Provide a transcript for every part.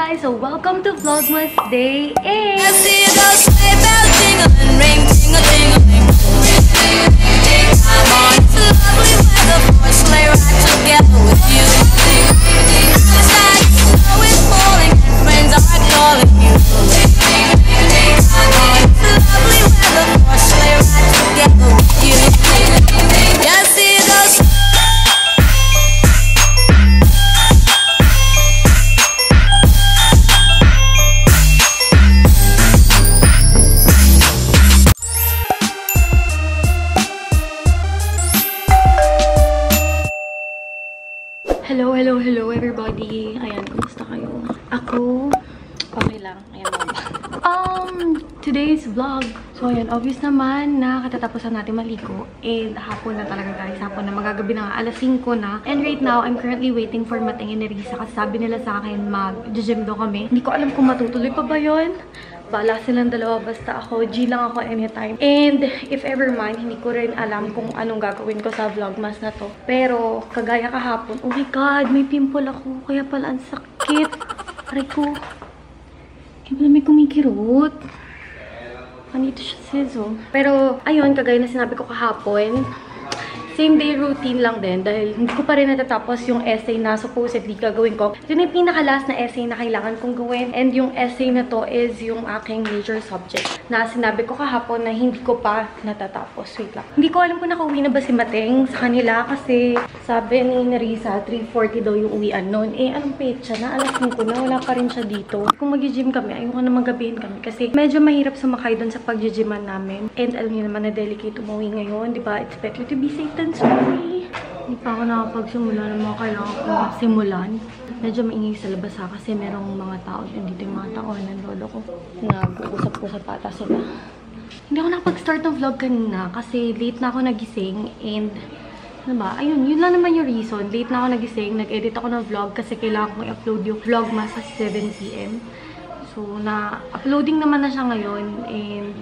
guys! So welcome to Vlogmas Day 8! Hello, hello, hello everybody. Ayan, kumusta kayo? Ako, okay lang. Ayan, today's vlog. So, ayan, obvious naman na katatapusan natin maligo. And hapon na talaga guys. Hapon na, magagabi na nga. Alas 5 na. And right now, I'm currently waiting for matingin ni Risa. Kasi sabi nila sa akin, mag-gym daw kami. Hindi ko alam kung matutuloy pa ba yun. Bala silang dalawa, basta ako, G lang ako anytime. And if ever man, hindi ko rin alam kung anong gagawin ko sa vlogmas na to. Pero, kagaya kahapon, oh my god, may pimple ako, kaya pala ang sakit. Aray ko, kaya pala may kumikirot. Panito siya sizzle. Pero, ayun, kagaya na sinabi ko kahapon, same day routine lang din dahil hindi ko pa rin natatapos yung essay na supposedly gagawin ko. Yun yung pinaka-last na essay na kailangan kong gawin and yung essay na to is yung aking major subject na sinabi ko kahapon na hindi ko pa natatapos. Wait lang. Hindi ko alam kung nakauwi na ba si Mateng sa kanila kasi sabi ni Nerissa 3:40 daw yung uwian noon. Eh, anong petsa na? Alas 5 na. Wala pa rin siya dito. Kung mag-gym kami, ayoko na magabihin kami kasi medyo mahirap sumakay doon sa pag-gyman namin. And alam niyo naman na delicate umuwi ngayon, di ba? It's better to be safe than sorry. Hindi pa ako nakapagsimula ng mga kailangan ko simulan. Medyo maingay sa labas ha, kasi merong mga tao dyan. Dito yung mga tao ng lolo ko. Nag-uusap-usap ata sila. Hindi ako nakapag-start ng vlog kanina kasi late na ako nagising and ano ba? Ayun, yun lang naman yung reason. Late na ako nagising. Nag-edit ako ng vlog kasi kailangan kong i-upload yung vlogmas sa 7 PM. So, na-uploading naman na siya ngayon and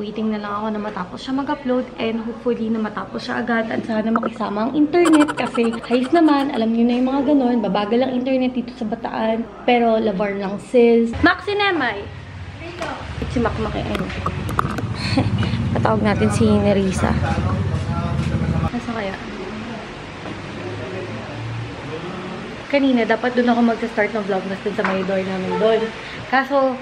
waiting na lang ako na matapos siya mag-upload and hopefully na matapos siya agad at sana makisama ang internet kasi guys naman, alam niyo na yung mga ganon, babagal ang internet dito sa Bataan pero labar lang sis. Maxinemay! Dito! Si Makmaki, ayun. Patawag natin si Nerissa. Nasa kaya? Kanina, dapat doon ako mag-start ng vlog natin sa may door namin doon. Kaso,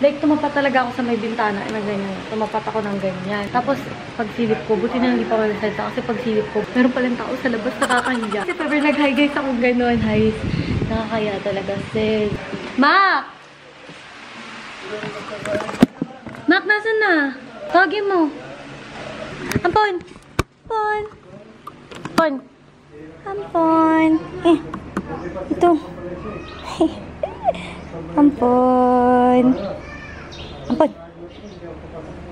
like, tumapat talaga ako sa may bintana na ganyan. Tumapat ako ng ganyan. Tapos, pagsilip ko, buti na hindi pa magsalita kasi pagsilip ko, meron palang tao sa labas, nakakahiya. Kasi pwede nag-hi guys ako gano'n, hi. Nakakaya talaga, sis. Mac! Mac, nasan na? Tawagin mo. Ampon! Ampon! Ampon! Ampon! Eh, ito. Ampon! Ampon!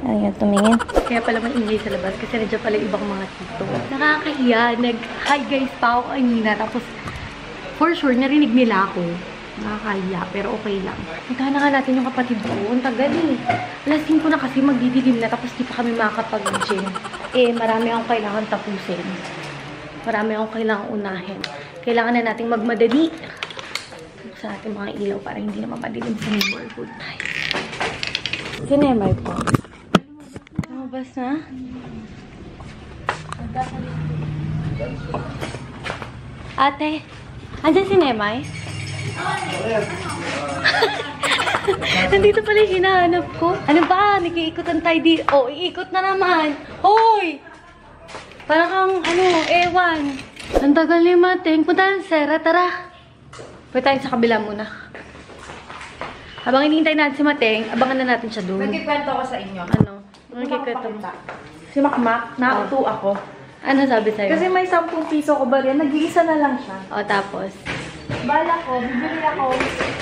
Ayan, tumingin. Kaya pala maingay sa labas kasi nandiyan pala ibang mga tito. Nakakahiya. Nag-hi guys pa ako kanina. Tapos, for sure, narinig nila ako. Nakakahiya, pero okay lang. Naghahanap nga natin yung kapatid ko. Ang tagal eh. Alas 5 na kasi magdidilim na tapos di pa kami makakapag-gym. Eh, marami akong kailangan tapusin. Marami akong kailangan unahin. Kailangan na nating magmadali sa ating mga ilaw para hindi na mapadilim sa neighborhood. Sinemay po. Lumabas na? Ate, andyan sinemay? Nandito pala yung hinahanap ko. Ano ba? Nag-iikotan tayo dito. Oh, iikot na naman. Hoy! Parang kang, ano, ewan. Ang tagal ni Mateng. Punta ng Sera, tara. Pwede tayo sa kabila muna. Habang hinihintay natin si Mateng, abangan na natin siya doon. Magkikwento ko sa inyo. Ano? Magkikwento mo. Si Makmak, nauto ako. Ano sabi sa'yo? Kasi may 10 piso ko ba rin, nag-iisa na lang siya. O, tapos? Bala ko, bibili ako,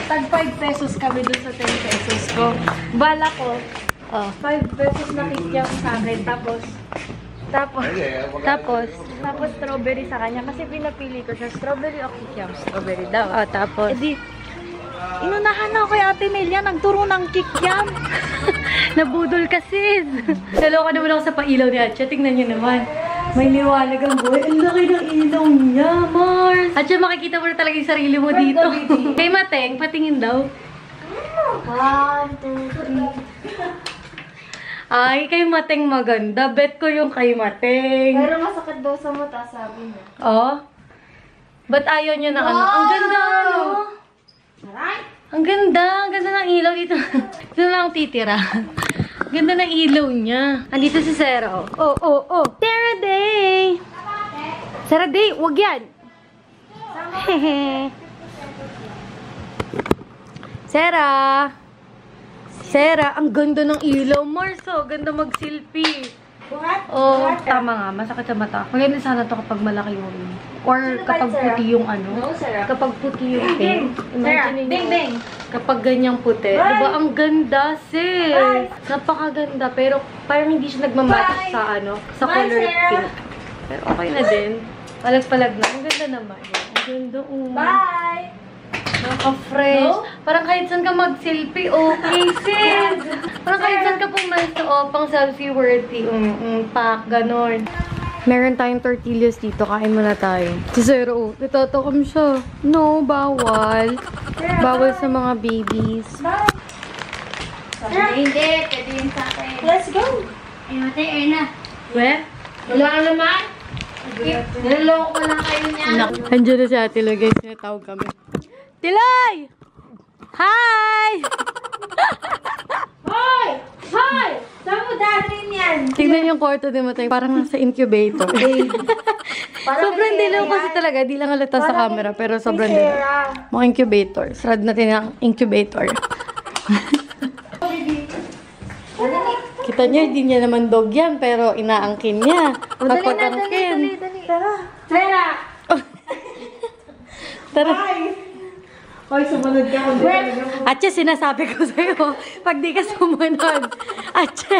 tag 5 pesos kami doon sa 10 pesos ko. Bala ko, 5 pesos na kikiyak sa akin, Tapos strawberry sa kanya kasi pinapili ko siya strawberry o kikiam, strawberry daw. Oh, tapos edi inunahan na ako kay Ate Melia, nagturo ng kikiam. Nabudol kasi. Naloka naman ako sa pailaw ni Atcha. Tingnan niyo naman. May liwanag ang buhay. Ang laki ng ilaw niya, Mars. Atcha, makikita mo na talaga yung sarili mo dito. Kay Mat Teng, patingin daw. 1, 2, 3. Ay, kay Mateng maganda. Bet ko yung kay Mateng. Pero masakit daw sa mata, sabi niya. Oh? Ba't ayaw niya na ano? Ang ganda, ano? Alright. Ang ganda. Ang ganda ng ilaw dito. Ito lang titira. Ganda ng ilaw niya. Andito si Sarah. Oh, oh, oh. Sarah Day! Sarah Day, wag yan. Hehe. Sarah! Sarah, ang ganda ng ilaw. Marso, ganda mag-silpie. Buhat? Oh, tama nga. Masakit sa mata. Maganda sana to kapag malaki yung or kapag puti yung ano. Kapag puti yung pink. Imagine nyo. Kapag ganyang puti. Diba? Ang ganda, sis. Napakaganda. Pero parang hindi siya nagmamatas sa ano. Sa color pink. Pero okay na din. Palag-palag na. Ang ganda naman. Ang ganda. Bye! Naka-fresh. Parang kahit saan ka mag-selfie, okay, sis. Parang kahit saan ka pumasto, pang selfie worthy. Pack, ganon. Meron tayong tortillas dito. Kain muna tayo. Si Zero, natatakam siya. No, bawal. Bawal sa mga babies. Bye. Sabi hindi. Pwede yung sakay. Let's go. Ayun, tayo. Ayun na. Weh? Wala ka naman? Niloloko ko lang kayo niya. Andiyan na si Ate Lo, guys. Natawag kami. Tiloy! Hi! Hoy! Hoy! Saan mo dadalhin yan? Tignan yung kwarto din mo tayo. Parang nasa incubator. Sobrang dilaw kasi talaga. Di lang halata sa camera, pero sobrang dilaw. Mga incubator. Sarad natin ang incubator. Kita niya, hindi niya naman dog yan, pero inaangkin niya. Pagpatangkin. Tara! Tara! Tara! Hoy, sumunod ka kung dito. Atche, sinasabi ko sa'yo, pag di ka sumunod. Atche,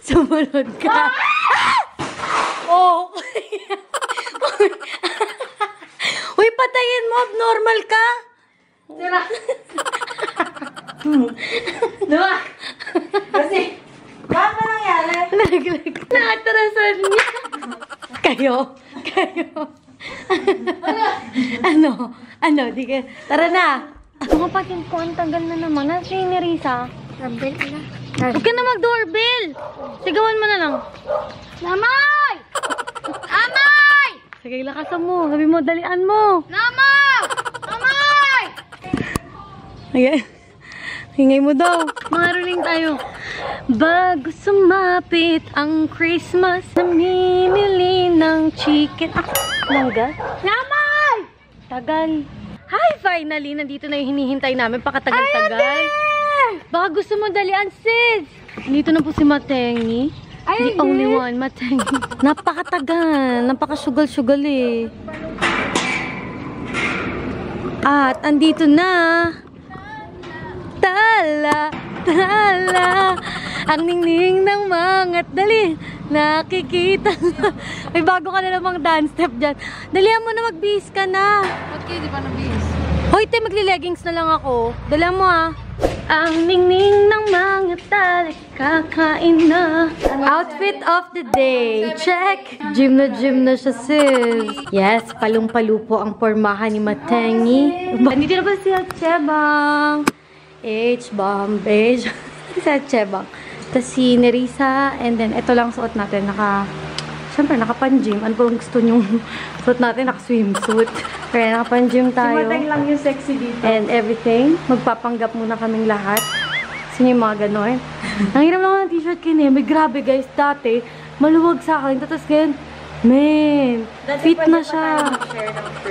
sumunod ka. Oh! Uy, patayin mo, abnormal ka. Tira. Diba? Kasi, bakit na nangyari? Nakatarasan niya. Kayo. Ano? Dige. Tara na. Ano pa king kontagal na naman na si Nerissa? Doorbell na. Huwag ka na mag-doorbell. Sigawan mo na lang. Namay! Namay! Sige, lakasan mo. Sabi mo, dalian mo. Namay! Namay! Okay. Hingay mo daw. Maruling tayo. Bago sumapit ang Christmas, namimili ng chicken. Langga? Namay! Tagal. Hi! Finally, nandito na yung hinihintay namin. Pakatagal-tagal. Ay, ate! Baka gusto mo dalian, sis! Nandito na po si Matengi. Ay, the only one, Matengi. Napakatagal. Napakasugal-sugal eh. At andito na. Tala! Tala! Ang ningning ng mangat. Dali! Nakikita. May bago ka na namang dance step dyan. Dalihan mo na, mag-bihis ka na. Okay, di ba na-bihis? Hoy, te, magli-leggings na lang ako. Dalihan mo, ha. Ang ningning ng mga talik, kakain na. Outfit of the day. Check! Gym na siya, sis. Yes, palong-palupo ang pormahan ni Matengi. Nandito na ba si Chebang? Beige. Si Chebang. Tapos si Nerissa, and then ito lang suot natin, siyempre nakapan-gym. Ano ba ang gusto niyong suot natin? Naka-swimsuit. Kaya nakapan-gym tayo. Simateng lang yung sexy dito. And everything. Magpapanggap muna kaming lahat. Kasi yung mga ganon. Nangiram lang ako ng t-shirt kay Neme. Grabe guys, dati maluwag sa akin. Tapos ganyan, man, fit na siya.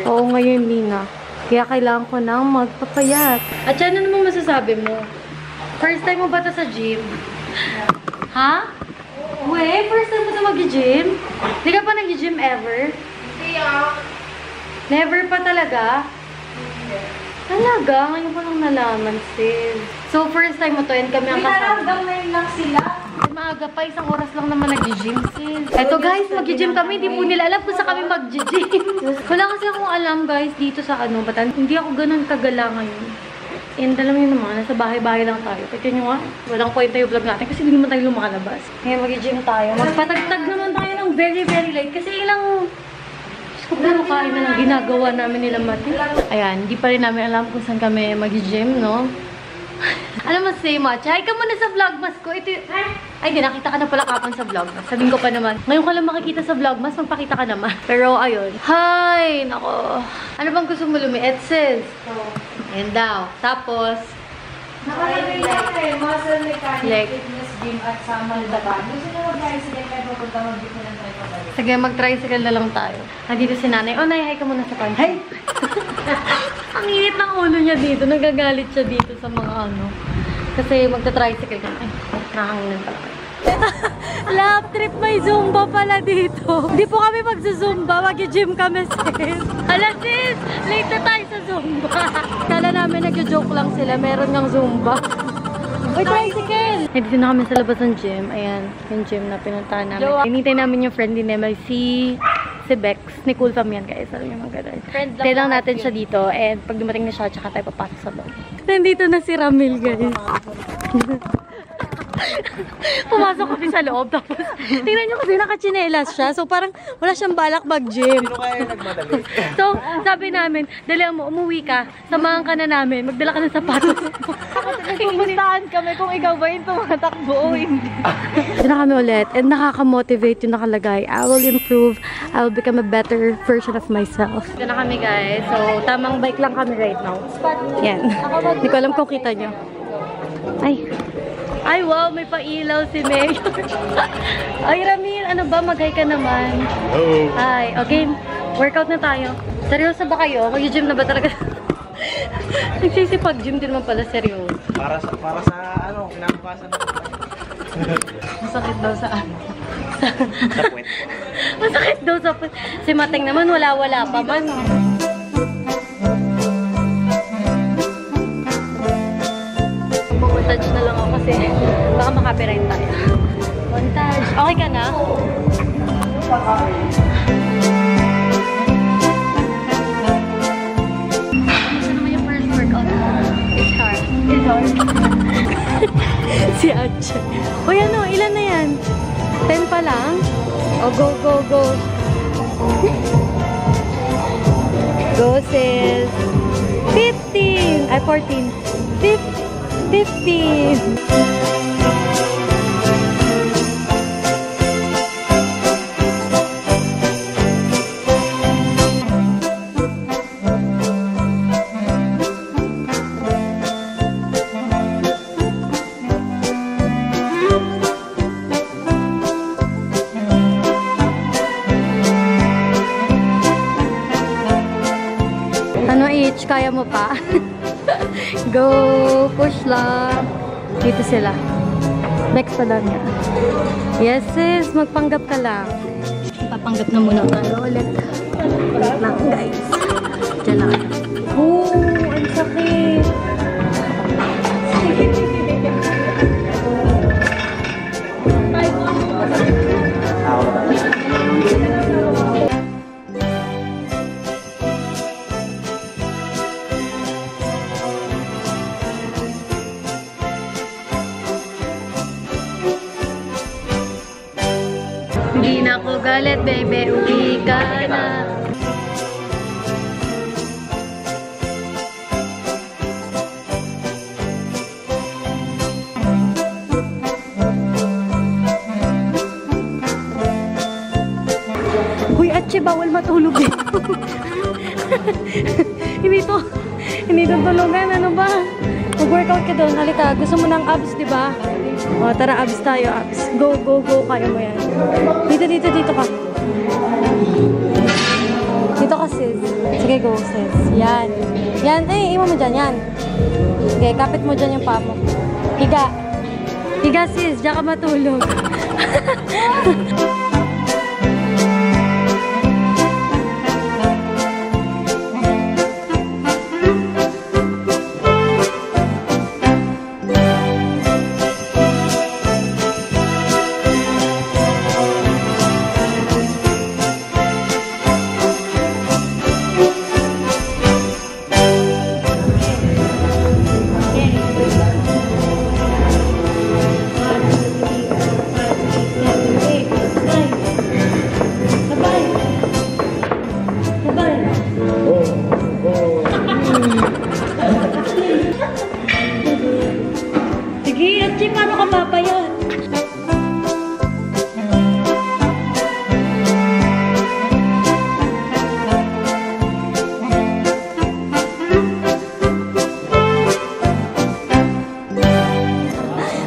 Oo, ngayon hindi na. Kaya kailangan ko nang magpapayat. At ano namang masasabi mo? First time mo ba ito sa gym? Ha? Weh, first time mo ito mag-gym? Hindi ka pa nag-gym ever? Hindi ah. Never pa talaga? Hindi. Talaga? Ngayon pa lang nalaman, sis. So, first time mo ito, and kami ang kasama. Nararamdaman lang sila. Maaga pa, isang oras lang naman nag-gym, sis. Eto guys, mag-gym kami. Hindi po nila alam kung sa kami mag-gym. Wala kasi akong alam, guys, dito sa ano. Batan, hindi ako ganun kagala ngayon. And alam nyo naman, nasa bahay-bahay lang tayo. Pwede nyo nga, walang kwenta yung vlog natin kasi hindi naman tayo lumalabas. Ngayon mag-gym tayo. Magpatagtag naman tayo ng very, very light kasi ilang Ano kayo na ginagawa namin nila Mati? Ayan, hindi pa rin namin alam kung saan kami mag-gym, no? Ano mas say, Macha? Hi ka muna sa vlogmas ko. Ito yung... Ay, di, nakita ka na pala kapang sa vlogmas. Sabihin ko pa naman. Ngayon ko lang makikita sa vlogmas, magpakita ka naman. Pero, ayun. Hi! Nako. Ano bang gusto mo lumiit, sis? Ayan daw. Tapos... Nakalagay natin, Muscle Mechanic, Fitness Gym at Samal Daba. Gusto nyo mag-tricycle kayo papunta mag-gym na tayo pabalik? Sige, mag-tricycle na lang tayo. Nandito si nanay. Oh, nay, hi ka muna sa pan. Hi! Ang init ng ulo niya dito. Nagagalit siya dito sa mga ano. Kasi magta-tricycle ka. Ay, nakahangin pala. Lap trip, may Zumba pala dito. Hindi po kami magsa-Zumba. Mag-gym kami, sis. Alam, sis! Late na tayo sa Zumba. Kala namin nag-joke lang sila. Meron ng Zumba. Uy, tricycle! Nandito na kami sa labas ng gym. Ayan, yung gym na pinuntahan namin. Hinintay namin yung friend din namin, si Bex. Ni Cool Fam yan, guys. Alam niyo mga ganun. Tayo lang natin siya dito. And pag dumating na siya, tsaka tayo papasok sa loob. Nandito na si Ramil, guys. Pumasok kami sa loob. Tapos, tingnan nyo kasi nakachinelas siya. So, parang wala siyang balak mag-gym. Sino kaya nagmadali? So, sabi namin, dali mo, umuwi ka. Samahan ka na namin. Magdala ka ng sapatos. Pumustaan kami kung ikaw ba yung tumatakbo o hindi. Diyan na kami ulit. And nakaka-motivate yung nakalagay. I will improve. I will become a better version of myself. Diyan na kami, guys. So, tamang bike lang kami right now. Yan. Hindi ko alam kung kita nyo. Ay. Ay, wow! May pailaw si Mayor. Ay, Ramil, ano ba? Mag-hi ka naman. Hello. Hi. Okay, workout na tayo. Seryoso ba kayo? Mag-gym na ba talaga? Nagsisipag-gym din naman pala, seryoso. Para sa ano, kinabukasan na. Masakit daw sa ano. Sa puwet. Masakit daw sa puwet. Si Mateng naman, wala-wala pa man. Touch na lang ako kasi baka makapiright tayo. Montage. Okay ka na? Ano naman yung first workout? It's hard. It's hard. Si Acha. Uy, ano? Ilan na yan? 10 pa lang? Oh, go, go, go. Go, sis. 15. Ay, 14. 15. 15. Ano each? Kaya mo pa? Go! Push lang! Dito sila. Next pa lang niya. Yes sis! Magpanggap ka lang. Papanggap na muna. Ano ulit? Wait lang guys. Diyan lang. Oh! Ang sakit! Hindi na ako galit, baby. Uwi ka na. Uy, Atche, bawal matulog eh. Hindi to tulugan. Ano ba? Mag-workout ka doon. Halika, gusto mo ng abs, di ba? O, tara, abs tayo, abs. Go, go, go. Kaya mo yan. Dito ka. Dito ka, sis. Sige, go, sis. Yan. Yan. Eh, ima mo dyan. Yan. Sige, kapit mo dyan yung paa mo. Higa. Higa, sis. Diyan ka matulog. Jay, paano ka papayat?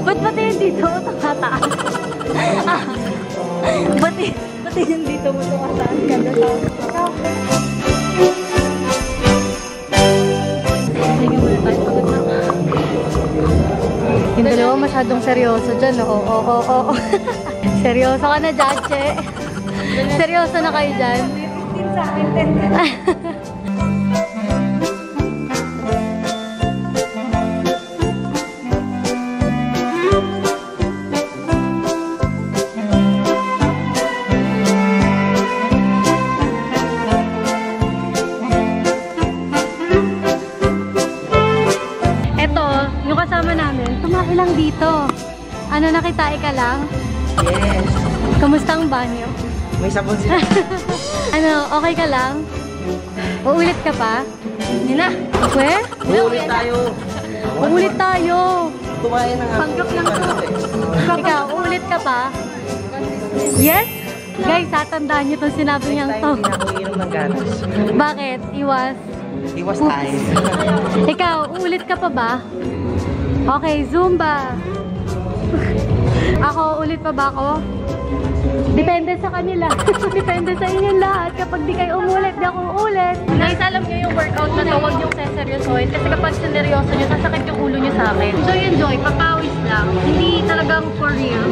Ba't pati yun dito? Nakataas. Pati yun dito mo nakataas ka na lang. Yung dalawa masyadong seryoso dyan, oo. Seryoso ka na, Jache. Seryoso na kayo dyan. Lang dito. Ano, nakitae ka lang? Yes. Kamusta ang banyo? May sabon sila. Ano, okay ka lang? Uulit ka pa? Hindi na. Where? Uulit tayo. Uulit tayo. Kumain na nga. Panggap lang to. Ikaw, uulit ka pa? Yes? Guys, tatandaan nyo itong sinabi niyang to. Bakit? Iwas? Iwas tayo. Ikaw, uulit ka pa ba? Okay, Zumba. Ako, ulit pa ba ako? Depende sa kanila. Depende sa inyong lahat. Kapag di kayo umulit, di ako ulit. Guys, alam nyo yung workout na to, huwag nyo seseryosohin. Kasi kapag sineryoso nyo, sasakit yung ulo nyo sa akin. Enjoy. Papawis lang. Hindi talagang for real.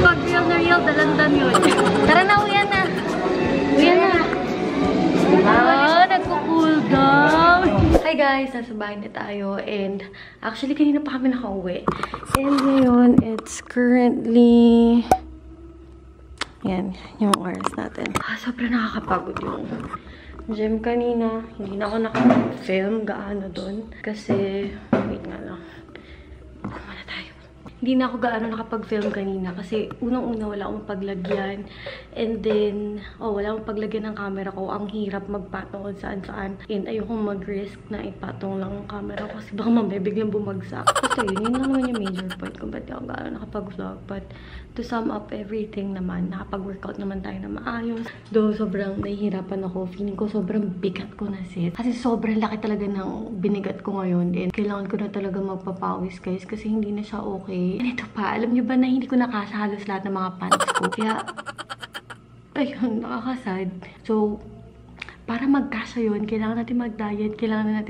Kapag real na real, dalandan yun. Tara na, uyan na. Uyan na. Ah, nagko-cool down. Hi guys! Nasa bahay na tayo and actually kanina pa kami nakauwi. And ngayon, it's currently... Yan, yung oras natin. Sobrang nakakapagod yung gym kanina. Hindi na ako nakafilm gaano dun. Kasi, wait nga lang. Kuma na tayo. Hindi na ako gaano nakapag-film kanina kasi unang-una wala akong paglagyan. And then, wala akong paglagyan ng camera ko. Ang hirap magpatong kung saan-saan. And ayokong mag-risk na ipatong lang ang camera ko kasi baka mabibiglang bumagsak. So yun naman yung major point kung ba't ako gaano nakapag-vlog. But to sum up everything naman, nakapag-workout naman tayo na maayos. Though sobrang nahihirapan ako. Feeling ko sobrang bigat ko na sit. Kasi sobrang laki talaga ng binigat ko ngayon. And kailangan ko na talaga magpapawis guys kasi hindi na siya okay. And ito pa, alam nyo ba na hindi ko nakasya halos lahat ng mga pants ko? Kaya, ayun, nakakasad. So, para magkasya yun, kailangan natin mag-diet, kailangan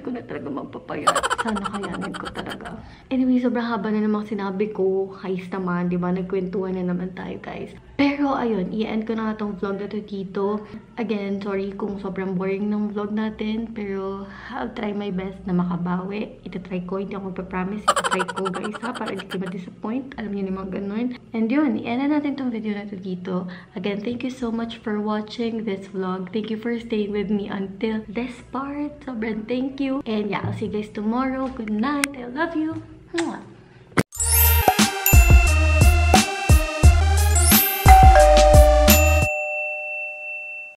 ko na talaga magpapayat. Sana kayanin ko talaga. Anyway, sobrang haba na namang sinabi ko. Guys naman, di ba? Nagkwentuhan na naman tayo, guys. Pero, ayun, i-end ko na nga tong vlog na to dito. Again, sorry kung sobrang boring ng vlog natin. Pero, I'll try my best na makabawi. Itatry ko. Hindi ako magpapromise. Itatry ko, guys, ha? Para hindi kayo ma-disappoint. Alam niyo naman ganun. And yun, i-end na natin tong video na to dito. Again, thank you so much for watching this vlog. Thank you for staying with me until this part. Sobrang thank you. And yeah, I'll see you guys tomorrow. Good night. I love you. Mwah.